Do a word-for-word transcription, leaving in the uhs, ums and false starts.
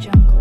Jungle.